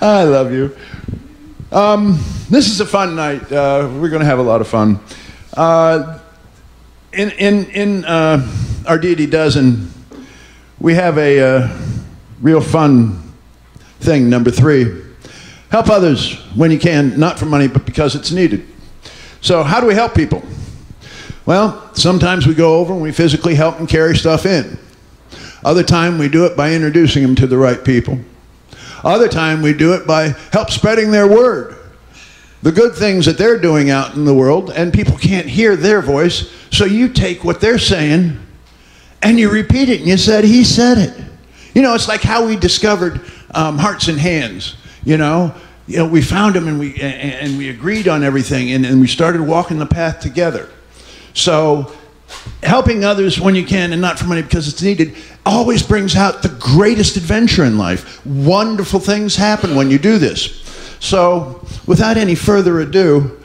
I love you. This is a fun night. We're going to have a lot of fun. In our Deity Dozen, we have a real fun thing, number 3. Help others when you can, not for money, but because it's needed. So how do we help people? Well, sometimes we go over and we physically help them carry stuff in. Other time we do it by introducing them to the right people. Other time we do it by help spreading their word. The good things that they're doing out in the world, and people can't hear their voice, so you take what they're saying and you repeat it and you said, he said it. You know, it's like how we discovered Hearts and Hands, you know. You know, we found them and we agreed on everything and we started walking the path together. So helping others when you can and not for money because it's needed always brings out the greatest adventure in life. Wonderful things happen when you do this. So without any further ado,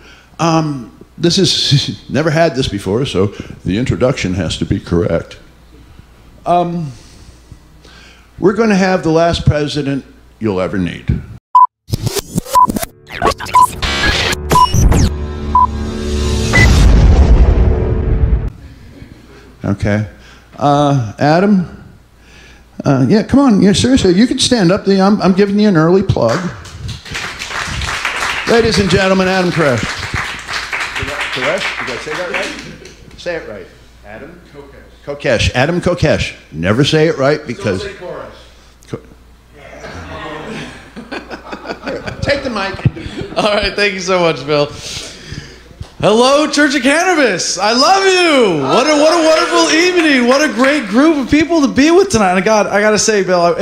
this is, never had this before, so the introduction has to be correct. We're going to have the last president you'll ever need. Okay. Adam? Yeah, come on. Yeah, seriously, you can stand up. I'm giving you an early plug. Ladies and gentlemen, Adam Kokesh. Kokesh? Did I say that right? Say it right. Adam? Kokesh. Kokesh. Adam Kokesh. Never say it right because... Don't say Kokesh. Take the mic. All right. Thank you so much, Bill. Hello, Church of Cannabis. I love you. What a wonderful evening. What a great group of people to be with tonight. And I gotta say, Bill,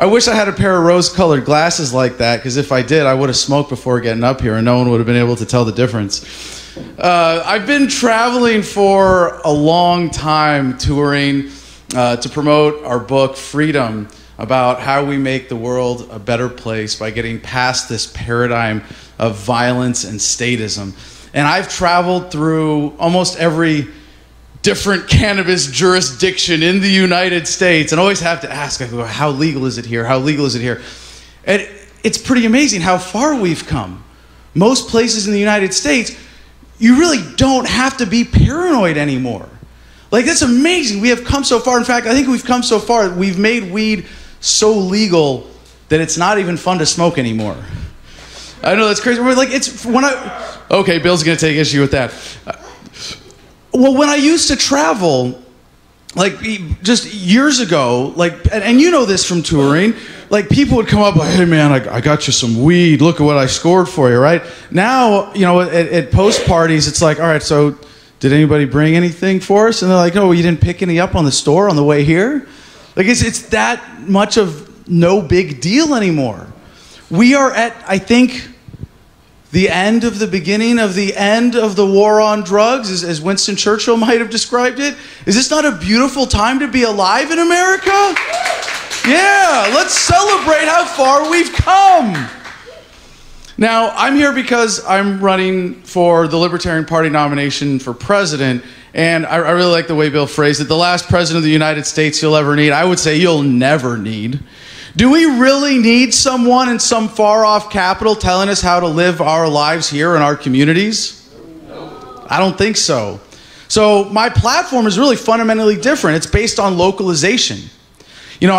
I wish I had a pair of rose-colored glasses like that, because if I did, I would have smoked before getting up here, and no one would have been able to tell the difference. I've been traveling for a long time, touring to promote our book, Freedom, about how we make the world a better place by getting past this paradigm of violence and statism. And I've traveled through almost every different cannabis jurisdiction in the United States and always have to ask, how legal is it here? How legal is it here? And it's pretty amazing how far we've come. Most places in the United States, you really don't have to be paranoid anymore. Like, that's amazing. We have come so far. In fact, I think we've come so far, we've made weed so legal that it's not even fun to smoke anymore. I know that's crazy. Like, it's when I, okay, Bill's gonna take issue with that. Well, when I used to travel, like just years ago, like, and you know this from touring, like people would come up like, hey man, I got you some weed. Look at what I scored for you, right? Now, you know, at post parties, it's like, all right, so did anybody bring anything for us? And they're like, oh, well, you didn't pick any up on the store on the way here? Like, it's that much of no big deal anymore. We are at, I think, the end of the beginning of the end of the war on drugs, as Winston Churchill might have described it. Is this not a beautiful time to be alive in America? Yeah, let's celebrate how far we've come. Now, I'm here because I'm running for the Libertarian Party nomination for president, and I really like the way Bill phrased it, the last president of the United States you'll ever need. I would say you'll never need. Do we really need someone in some far-off capital telling us how to live our lives here in our communities? No. I don't think so. So my platform is really fundamentally different. It's based on localization. You know,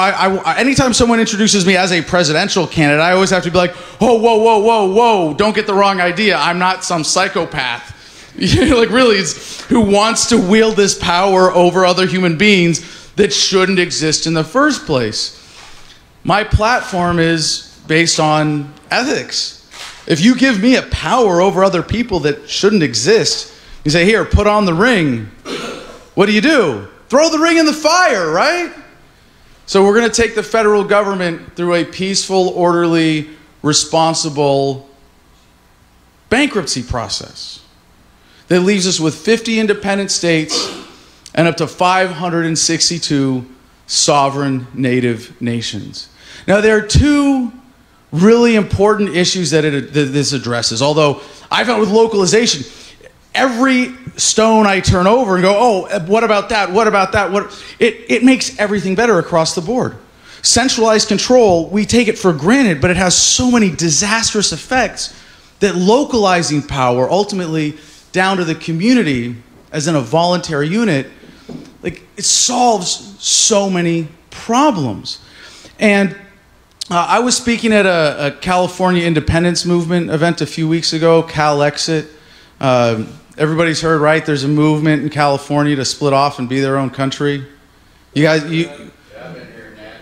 anytime someone introduces me as a presidential candidate, I always have to be like, oh, whoa, whoa, whoa, whoa, don't get the wrong idea. I'm not some psychopath. Like, really, it's who wants to wield this power over other human beings that shouldn't exist in the first place. My platform is based on ethics. If you give me a power over other people that shouldn't exist, you say, here, put on the ring. What do? Throw the ring in the fire, right? So we're going to take the federal government through a peaceful, orderly, responsible bankruptcy process that leaves us with 50 independent states and up to 562 sovereign native nations. Now, there are two really important issues that this addresses, although I found with localization, every stone I turn over and go, oh, what about that? What about that? It makes everything better across the board. centralized control, we take it for granted, but it has so many disastrous effects that localizing power ultimately down to the community as in a voluntary unit, like, it solves so many problems. And I was speaking at a California Independence Movement event a few weeks ago, Cal Exit. Everybody's heard, right? There's a movement in California to split off and be their own country. You guys,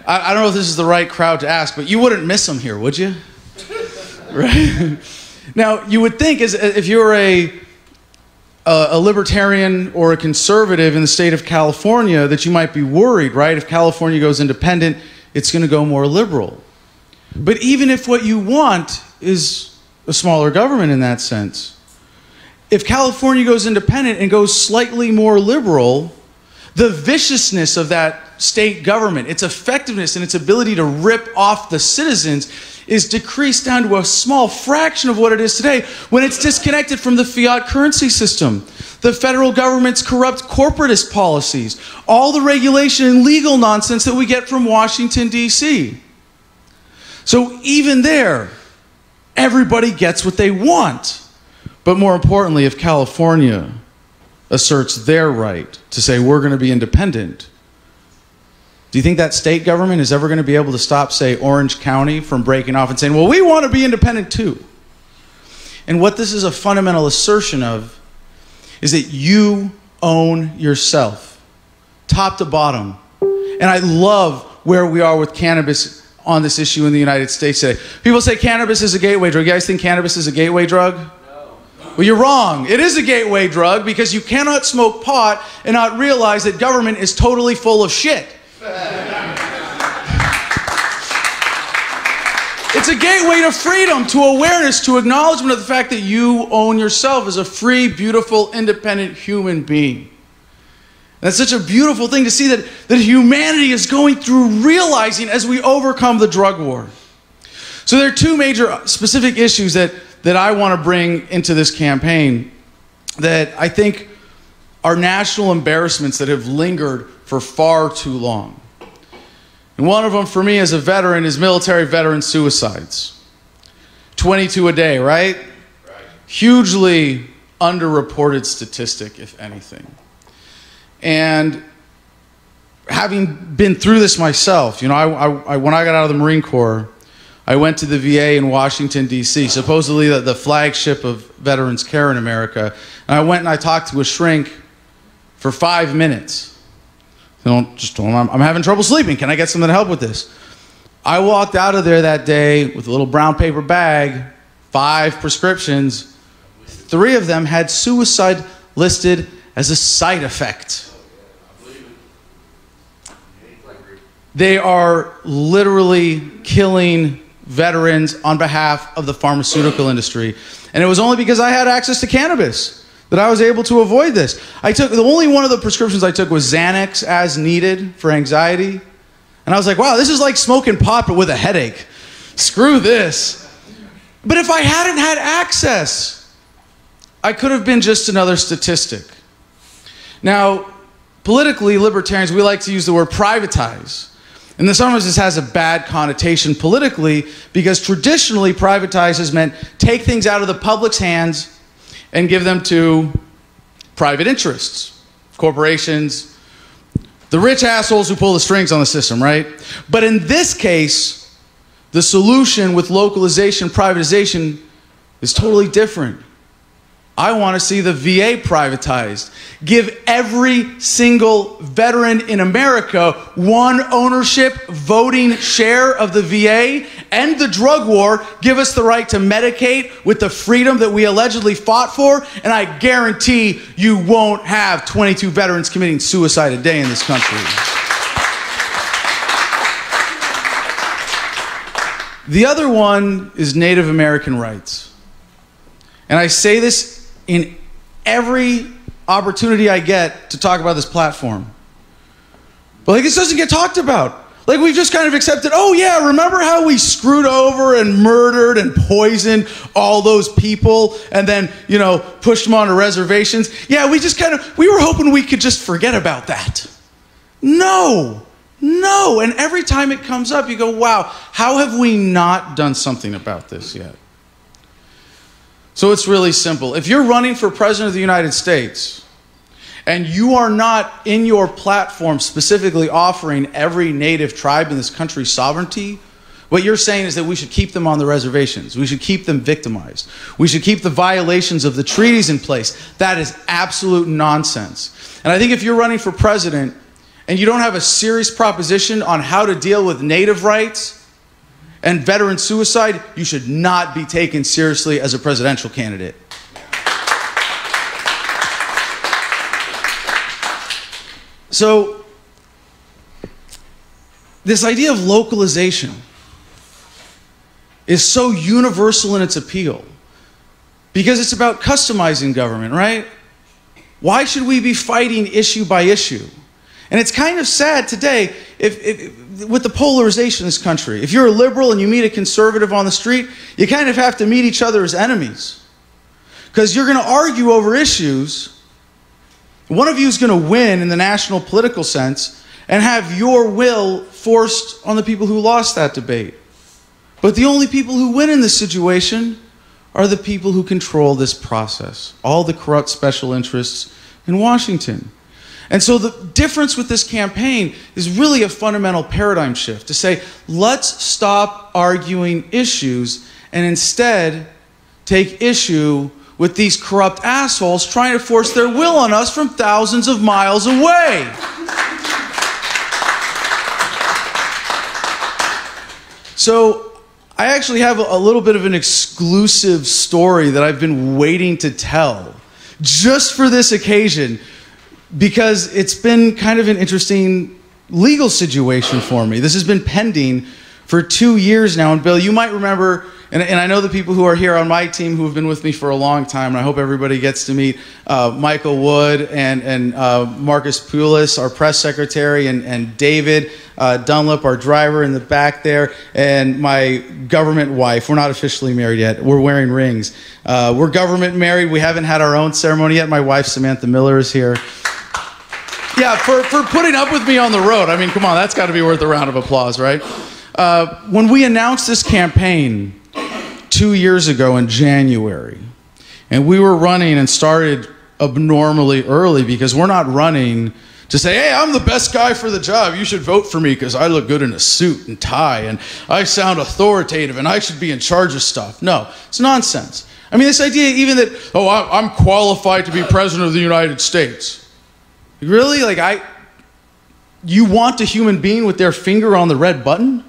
I don't know if this is the right crowd to ask, but you wouldn't miss them here, would you? Right? Now, you would think, as if you were a libertarian or a conservative in the state of California, that you might be worried, right? If California goes independent, it's going to go more liberal. But even if what you want is a smaller government in that sense, if California goes independent and goes slightly more liberal, the viciousness of that state government, its effectiveness and its ability to rip off the citizens, is decreased down to a small fraction of what it is today when it's disconnected from the fiat currency system, the federal government's corrupt corporatist policies, all the regulation and legal nonsense that we get from Washington, D.C. So even there, everybody gets what they want. But more importantly, if California asserts their right to say we're going to be independent, do you think that state government is ever going to be able to stop, say, Orange County from breaking off and saying, well, we want to be independent too? And what this is a fundamental assertion of is that you own yourself, top to bottom. And I love where we are with cannabis on this issue in the United States today. People say cannabis is a gateway drug. You guys think cannabis is a gateway drug? Well, you're wrong. It is a gateway drug because you cannot smoke pot and not realize that government is totally full of shit. It's a gateway to freedom, to awareness, to acknowledgement of the fact that you own yourself as a free, beautiful, independent human being. And that's such a beautiful thing to see that humanity is going through realizing as we overcome the drug war. So there are two major specific issues that I want to bring into this campaign that I think are national embarrassments that have lingered for far too long. And one of them for me as a veteran is military veteran suicides. 22 a day, right? Hugely underreported statistic, if anything. And having been through this myself, you know, when I got out of the Marine Corps, I went to the VA in Washington, D.C., supposedly the flagship of veterans care in America. And I went and I talked to a shrink for 5 minutes. I'm having trouble sleeping. Can I get something to help with this? I walked out of there that day with a little brown paper bag, 5 prescriptions. 3 of them had suicide listed as a side effect. They are literally killing veterans on behalf of the pharmaceutical industry. And it was only because I had access to cannabis that I was able to avoid this. The only one of the prescriptions I took was Xanax as needed for anxiety. And I was like, wow, this is like smoking pot but with a headache. Screw this. But if I hadn't had access, I could have been just another statistic. Now, politically, libertarians, we like to use the word privatize. And in some ways, this has a bad connotation politically because traditionally, privatize has meant take things out of the public's hands and give them to private interests, corporations, the rich assholes who pull the strings on the system, right? But in this case, the solution with localization, privatization is totally different. I want to see the VA privatized. Give every single veteran in America one ownership, voting share of the VA. End the drug war. Give us the right to medicate with the freedom that we allegedly fought for. And I guarantee you won't have 22 veterans committing suicide a day in this country. The other one is Native American rights. And I say this in every opportunity I get to talk about this platform. But like, this doesn't get talked about. Like, we've just kind of accepted, oh yeah, remember how we screwed over and murdered and poisoned all those people and then, you know, pushed them onto reservations? Yeah, we were hoping we could just forget about that. No, No, and every time it comes up, you go, wow, how have we not done something about this yet? So it's really simple. If you're running for president of the United States, and you are not in your platform specifically offering every native tribe in this country sovereignty, what you're saying is that we should keep them on the reservations. We should keep them victimized. We should keep the violations of the treaties in place. That is absolute nonsense. And I think if you're running for president and you don't have a serious proposition on how to deal with native rights and veteran suicide, you should not be taken seriously as a presidential candidate. So, this idea of localization is so universal in its appeal because it's about customizing government, right? Why should we be fighting issue by issue? And it's kind of sad today with the polarization in this country. If you're a liberal and you meet a conservative on the street, you kind of have to meet each other as enemies because you're going to argue over issues. One of you is going to win in the national political sense and have your will forced on the people who lost that debate. But the only people who win in this situation are the people who control this process, all the corrupt special interests in Washington. And so the difference with this campaign is really a fundamental paradigm shift to say, let's stop arguing issues and instead take issue with these corrupt assholes trying to force their will on us from thousands of miles away. So I actually have a little bit of an exclusive story that I've been waiting to tell just for this occasion because it's been kind of an interesting legal situation for me. This has been pending for 2 years now. And Bill, you might remember, and I know the people who are here on my team who have been with me for a long time, and I hope everybody gets to meet Michael Wood and Marcus Pulis, our press secretary, and David Dunlap, our driver in the back there, and my government wife. We're not officially married yet. We're wearing rings. We're government married. We haven't had our own ceremony yet. My wife, Samantha Miller, is here. Yeah, for putting up with me on the road. I mean, come on, that's got to be worth a round of applause, right? When we announced this campaign 2 years ago in January, and we were running and started abnormally early because we're not running to say, hey, I'm the best guy for the job. You should vote for me because I look good in a suit and tie and I sound authoritative and I should be in charge of stuff. No, it's nonsense. I mean, this idea even that, oh, I'm qualified to be president of the United States. Really? Like, you want a human being with their finger on the red button?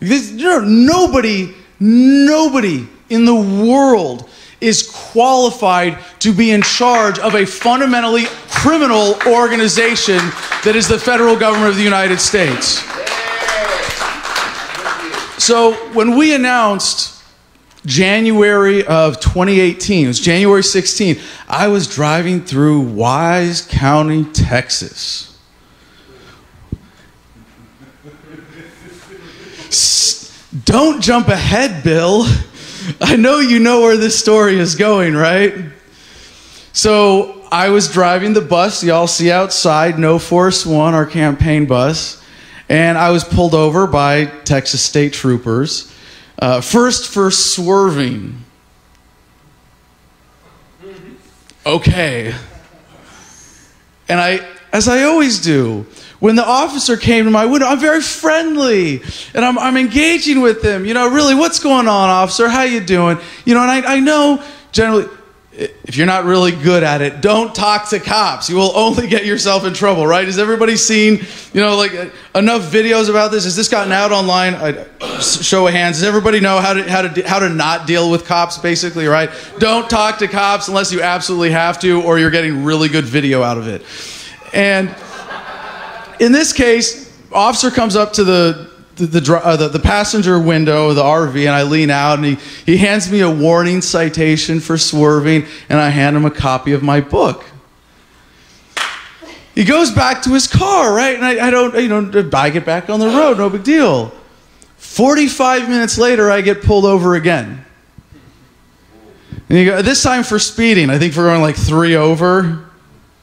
Nobody in the world is qualified to be in charge of a fundamentally criminal organization that is the federal government of the United States. So when we announced January of 2018, it was January 16th, I was driving through Wise County, Texas. Don't jump ahead, Bill. I know you know where this story is going, right? So I was driving the bus, y'all see outside, No Force One, our campaign bus, and I was pulled over by Texas state troopers, first for swerving. Okay. And as I always do, when the officer came to my window, I'm very friendly, and I'm engaging with him. You know, really, what's going on, officer? How you doing? You know, and I know generally, if you're not really good at it, don't talk to cops. You will only get yourself in trouble, right? Has everybody seen, you know, like enough videos about this? Has this gotten out online? Show of hands. Does everybody know how to not deal with cops, basically, right? Don't talk to cops unless you absolutely have to, or you're getting really good video out of it. And in this case, officer comes up to the passenger window of the RV, and I lean out, and he hands me a warning citation for swerving, and I hand him a copy of my book. He goes back to his car, right? And I get back on the road, no big deal. 45 minutes later, I get pulled over again. And you go, this time for speeding. I think we're going like 3 over.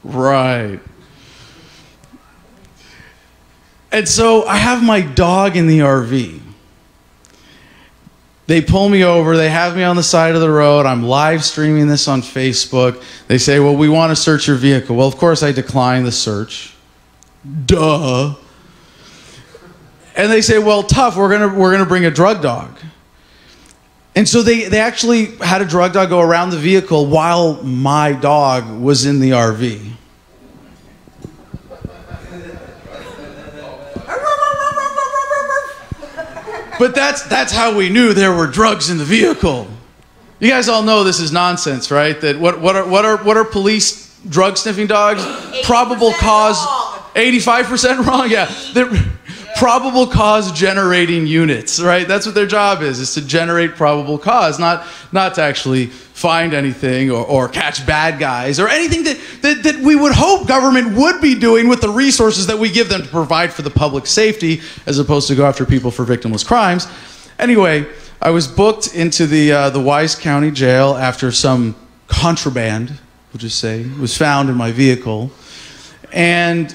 Right. And so I have my dog in the RV. They pull me over, they have me on the side of the road, I'm live streaming this on Facebook. They say, well, we want to search your vehicle. Well, of course I decline the search. Duh. And they say, well, tough, we're gonna bring a drug dog. And so they actually had a drug dog go around the vehicle while my dog was in the RV. But that's how we knew there were drugs in the vehicle. You guys all know this is nonsense, right? That what are police drug sniffing dogs? Probable cause. 85% wrong. Yeah, they're probable cause generating units, right? That's what their job is to generate probable cause, not to actually find anything or catch bad guys or anything that we would hope government would be doing with the resources that we give them to provide for the public safety as opposed to go after people for victimless crimes. Anyway, I was booked into the Wise County Jail after some contraband, we'll just say, was found in my vehicle. And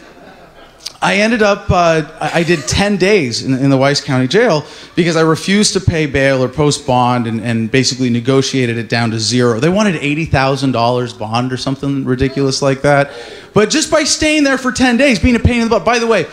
I ended up, I did 10 days in the Wise County Jail because I refused to pay bail or post bond and basically negotiated it down to zero. They wanted $80,000 bond or something ridiculous like that. But just by staying there for 10 days, being a pain in the butt. By the way,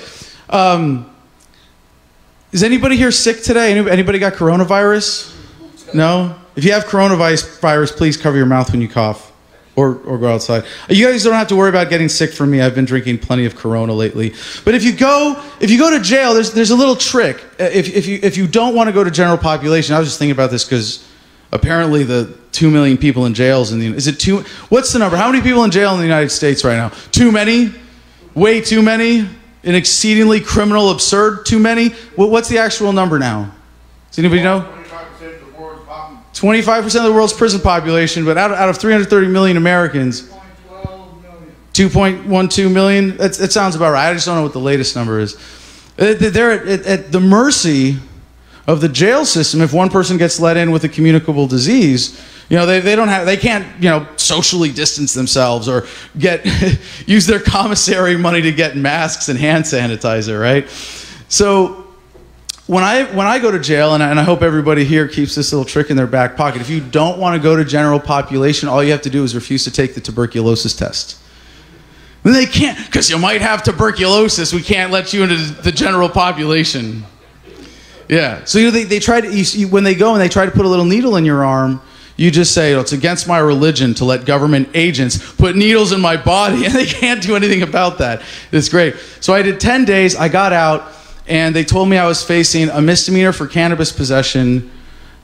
is anybody here sick today? Anybody got coronavirus? No? If you have coronavirus, please cover your mouth when you cough. Or go outside. You guys don't have to worry about getting sick from me. I've been drinking plenty of Corona lately. But if you go to jail, there's a little trick. If you don't want to go to general population, I was just thinking about this because apparently the 2 million people in jails in the what's the number? How many people in jail in the United States right now? Too many, way too many, an exceedingly criminal, absurd too many. What's the actual number now? Does anybody know? 25% of the world's prison population, but out of 330 million Americans, 2.12 million, that sounds about right. I just don't know what the latest number is. They're at the mercy of the jail system. If one person gets let in with a communicable disease, you know, they can't, you know, socially distance themselves or use their commissary money to get masks and hand sanitizer, right? So When I go to jail, and I hope everybody here keeps this little trick in their back pocket, if you don't want to go to general population, all you have to do is refuse to take the tuberculosis test. And they can't, because you might have tuberculosis, we can't let you into the general population. Yeah, so you know, they try to, when they go and they try to put a little needle in your arm, you just say, oh, it's against my religion to let government agents put needles in my body, and they can't do anything about that. It's great. So I did 10 days, I got out, and they told me I was facing a misdemeanor for cannabis possession,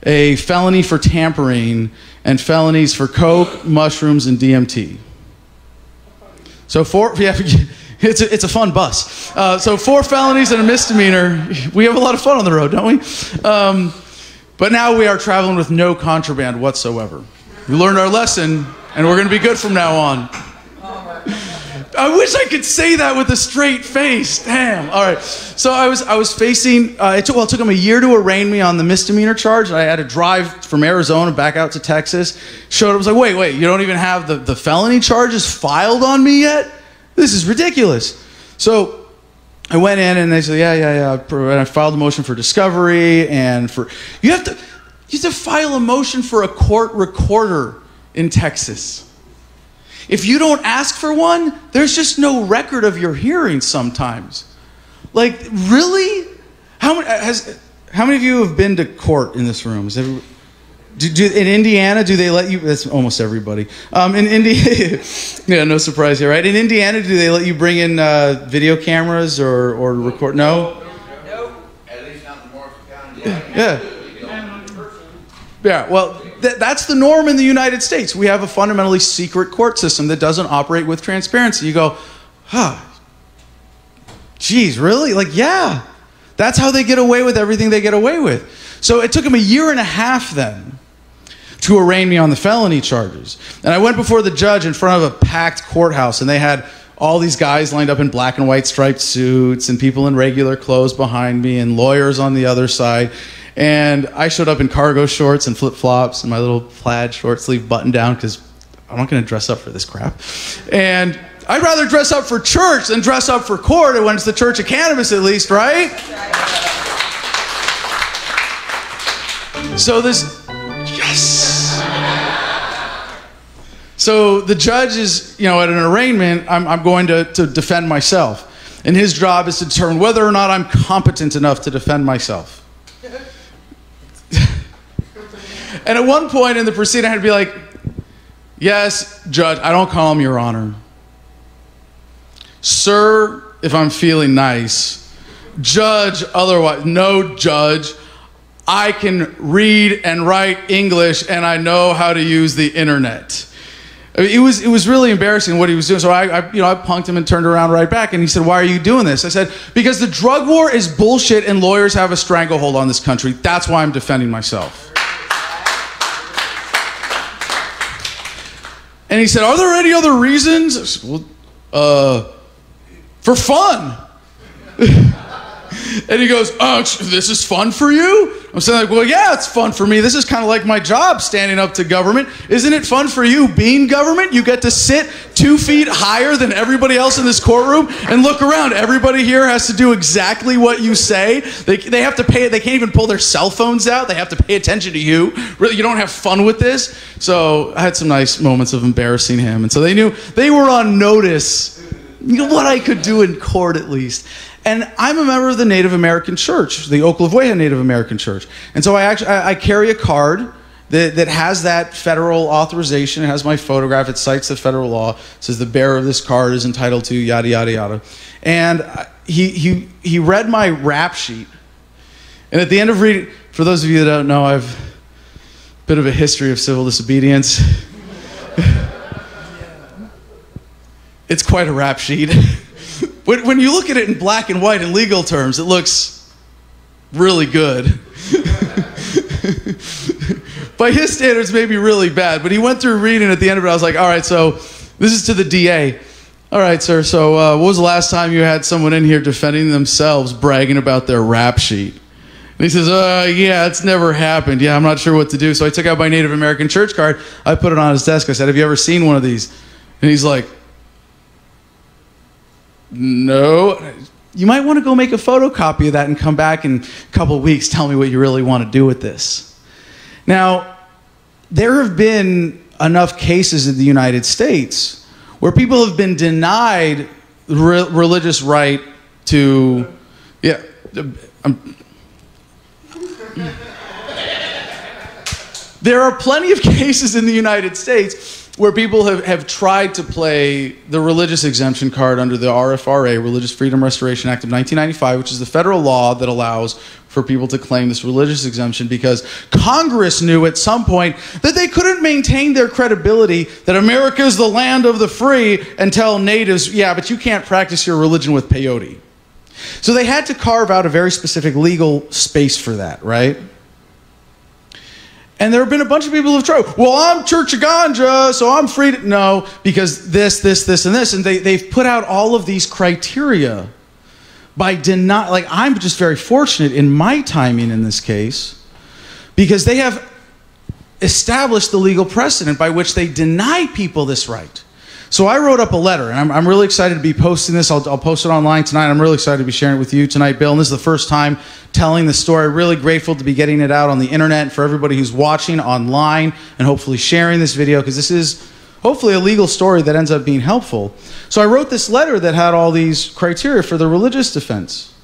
a felony for tampering, and felonies for coke, mushrooms, and DMT. So it's a fun bus. So 4 felonies and a misdemeanor. We have a lot of fun on the road, don't we? But now we are traveling with no contraband whatsoever. We learned our lesson, and we're gonna be good from now on. I wish I could say that with a straight face. Damn. All right. So I was facing. It took them a year to arraign me on the misdemeanor charge. I had to drive from Arizona back out to Texas. Showed up. I was like, wait. You don't even have the felony charges filed on me yet. This is ridiculous. So I went in and they said, yeah. And I filed a motion for discovery and for you have to file a motion for a court recorder in Texas. If you don't ask for one, there's just no record of your hearing sometimes. Like, really? How many of you have been to court in this room? Is everybody, in Indiana, do they let you? That's almost everybody. In Indiana, yeah, no surprise here, right? In Indiana, do they let you bring in video cameras or record? No? No. At least not in Morris County. Yeah, well, that's the norm in the United States. We have a fundamentally secret court system that doesn't operate with transparency. You go, huh, geez, really? Like, yeah, that's how they get away with everything they get away with. So it took them a year and a half then to arraign me on the felony charges. And I went before the judge in front of a packed courthouse, and they had all these guys lined up in black and white striped suits and people in regular clothes behind me and lawyers on the other side. And I showed up in cargo shorts and flip-flops and my little plaid short sleeve button down because I'm not going to dress up for this crap. And I'd rather dress up for church than dress up for court when it's the Church of Cannabis, at least, right? So this, yes! So the judge is, you know, at an arraignment, I'm going to defend myself. And his job is to determine whether or not I'm competent enough to defend myself. And at one point in the proceeding, I had to be like, yes, judge, I don't call him your honor. Sir, if I'm feeling nice. Judge, otherwise. No, judge. I can read and write English, and I know how to use the internet. I mean, it was really embarrassing what he was doing. So I punked him and turned around right back, and he said, why are you doing this? I said, because the drug war is bullshit and lawyers have a stranglehold on this country. That's why I'm defending myself. And he said, are there any other reasons? I said, well, for fun. And he goes, oh, this is fun for you? I'm saying, like, well, yeah, it's fun for me. This is kind of like my job, standing up to government. Isn't it fun for you being government? You get to sit 2 feet higher than everybody else in this courtroom and look around. Everybody here has to do exactly what you say. They have to pay. They can't even pull their cell phones out. They have to pay attention to you. Really, you don't have fun with this. So I had some nice moments of embarrassing him. And so they knew they were on notice, you know, what I could do in court at least. And I'm a member of the Native American Church, the Oklahoma Native American Church. And so I carry a card that has that federal authorization. It has my photograph. It cites the federal law. It says the bearer of this card is entitled to yada, yada, yada. And he read my rap sheet. And at the end of reading, for those of you that don't know, I have a bit of a history of civil disobedience. It's quite a rap sheet. When you look at it in black and white in legal terms, it looks really good. By his standards, maybe really bad. But he went through reading at the end of it. I was like, all right, so this is to the DA. All right, sir, so what was the last time you had someone in here defending themselves, bragging about their rap sheet? And he says, yeah, it's never happened. Yeah, I'm not sure what to do. So I took out my Native American church card. I put it on his desk. I said, have you ever seen one of these? And he's like, no. You might want to go make a photocopy of that and come back in a couple of weeks. Tell me what you really want to do with this. Now, there have been enough cases in the United States where people have been denied religious right to... Yeah. There are plenty of cases in the United States where people have tried to play the religious exemption card under the RFRA, Religious Freedom Restoration Act of 1995, which is the federal law that allows for people to claim this religious exemption because Congress knew at some point that they couldn't maintain their credibility that America is the land of the free and tell natives, yeah, but you can't practice your religion with peyote. So they had to carve out a very specific legal space for that, right? And there have been a bunch of people who've tried, well, I'm Church of Ganja, so I'm free to... No, because this, and this. And they've put out all of these criteria by denying... Like, I'm just very fortunate in my timing in this case because they have established the legal precedent by which they deny people this right. So I wrote up a letter, and I'm really excited to be posting this. I'll post it online tonight. I'm really excited to be sharing it with you tonight, Bill. And this is the first time telling the story. Really grateful to be getting it out on the internet for everybody who's watching online and hopefully sharing this video because this is hopefully a legal story that ends up being helpful. So I wrote this letter that had all these criteria for the religious defense.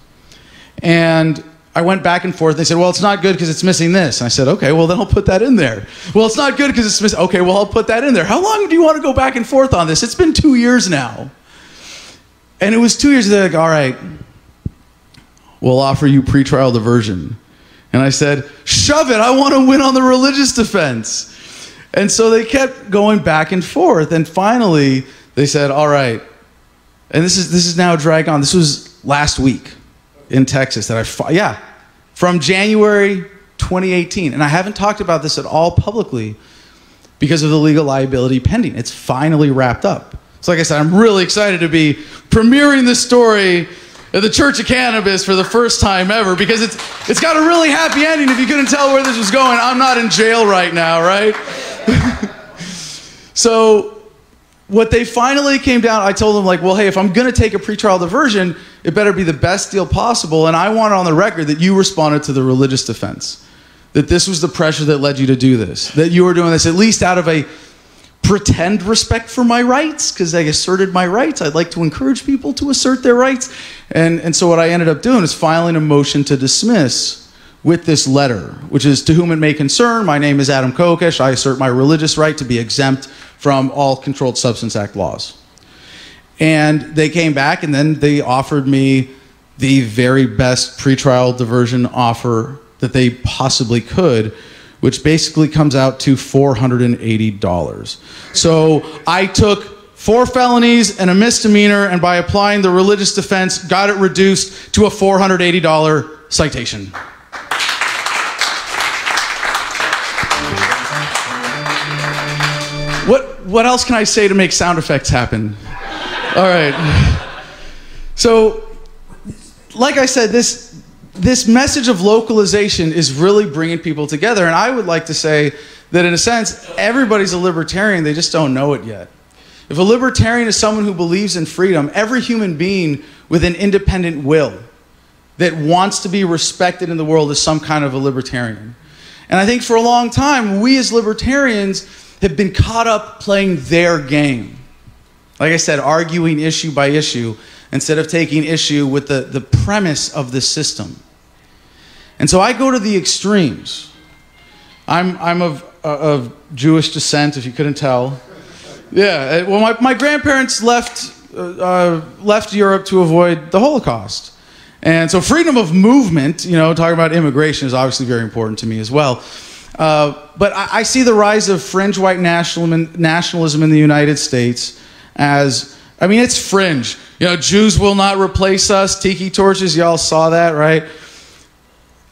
And I went back and forth. They said, well, it's not good because it's missing this. And I said, okay, well, then I'll put that in there. Well, it's not good because it's missing. Okay, well, I'll put that in there. How long do you want to go back and forth on this? It's been 2 years now. And it was 2 years. They're like, all right, we'll offer you pretrial diversion. And I said, shove it. I want to win on the religious defense. And so they kept going back and forth. And finally, they said, all right. And this is now drag on. This was last week. In Texas that I fought, yeah, from January 2018. And I haven't talked about this at all publicly because of the legal liability pending. It's finally wrapped up. So like I said, I'm really excited to be premiering this story at the Church of Cannabis for the first time ever because it's got a really happy ending. If you couldn't tell where this was going, I'm not in jail right now, right? So What they finally came down, I told them, like, well, hey, if I'm gonna take a pretrial diversion, it better be the best deal possible, and I want it on the record that you responded to the religious defense, that this was the pressure that led you to do this, that you were doing this at least out of a pretend respect for my rights, because I asserted my rights. I'd like to encourage people to assert their rights. And so what I ended up doing is filing a motion to dismiss with this letter, which is, to whom it may concern, my name is Adam Kokesh. I assert my religious right to be exempt from all Controlled Substance Act laws. And they came back and then they offered me the very best pretrial diversion offer that they possibly could, which basically comes out to $480. So I took 4 felonies and a misdemeanor, and by applying the religious defense, got it reduced to a $480 citation. What else can I say to make sound effects happen? All right. So, like I said, this message of localization is really bringing people together. And I would like to say that, in a sense, everybody's a libertarian. They just don't know it yet. If a libertarian is someone who believes in freedom, every human being with an independent will that wants to be respected in the world is some kind of a libertarian. And I think for a long time, we as libertarians have been caught up playing their game. Like I said, arguing issue by issue instead of taking issue with the premise of the system. And so I go to the extremes. I'm of Jewish descent, if you couldn't tell. Yeah, well, my grandparents left Europe to avoid the Holocaust. And so freedom of movement, you know, talking about immigration, is obviously very important to me as well. But I see the rise of fringe white nationalism in the United States as, I mean, it's fringe. You know, Jews will not replace us, tiki torches, y'all saw that, right?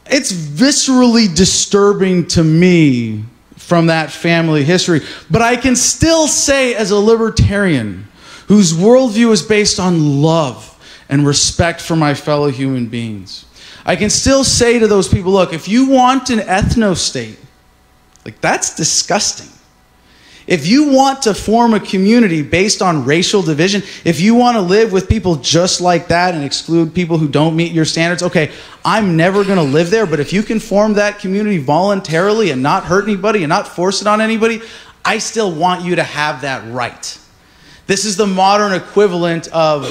It's viscerally disturbing to me from that family history. But I can still say, as a libertarian whose worldview is based on love and respect for my fellow human beings, I can still say to those people, look, if you want an ethno-state, like, that's disgusting. If you want to form a community based on racial division, if you want to live with people just like that and exclude people who don't meet your standards, okay, I'm never going to live there, but if you can form that community voluntarily and not hurt anybody and not force it on anybody, I still want you to have that right. This is the modern equivalent of,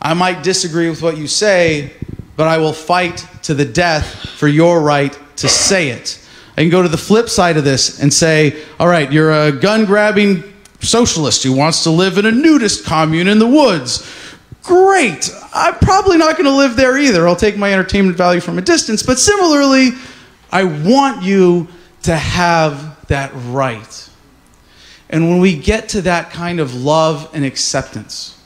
I might disagree with what you say, but I will fight to the death for your right to say it. I can go to the flip side of this and say, all right, you're a gun-grabbing socialist who wants to live in a nudist commune in the woods. Great. I'm probably not going to live there either. I'll take my entertainment value from a distance. But similarly, I want you to have that right. And when we get to that kind of love and acceptance,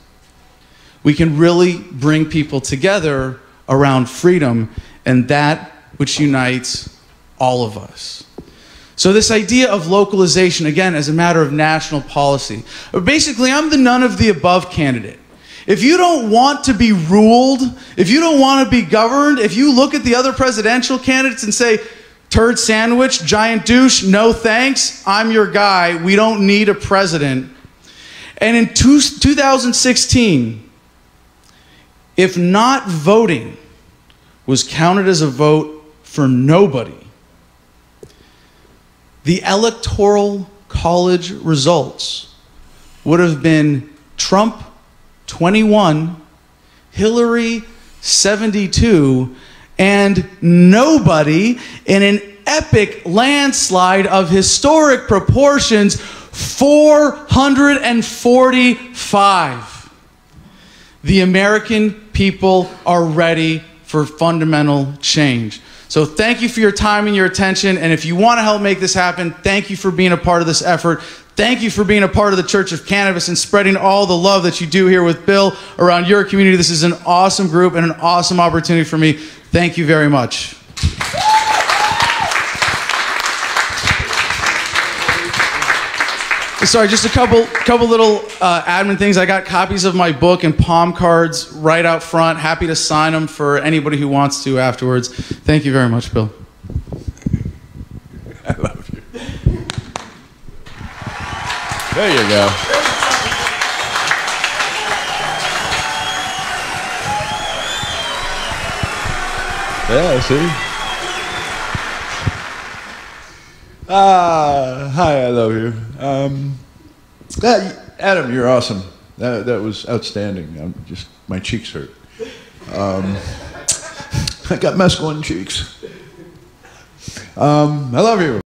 we can really bring people together around freedom and that which unites all of us. So this idea of localization, again, as a matter of national policy. Basically, I'm the none of the above candidate. If you don't want to be ruled, if you don't want to be governed, if you look at the other presidential candidates and say, turd sandwich, giant douche, no thanks, I'm your guy, we don't need a president. And in 2016, if not voting was counted as a vote for nobody, the Electoral College results would have been Trump 21, Hillary 72, and nobody, in an epic landslide of historic proportions, 445. The American people are ready for fundamental change. So thank you for your time and your attention, and if you want to help make this happen, thank you for being a part of this effort. Thank you for being a part of the Church of Cannabis and spreading all the love that you do here with Bill around your community. This is an awesome group and an awesome opportunity for me. Thank you very much. Sorry, just a couple little admin things. I got copies of my book and palm cards right out front. Happy to sign them for anybody who wants to afterwards. Thank you very much, Bill. I love you. There you go. Yeah, see? Hi, I love you. Adam, you're awesome. That was outstanding. My cheeks hurt. I got mescaline cheeks. I love you.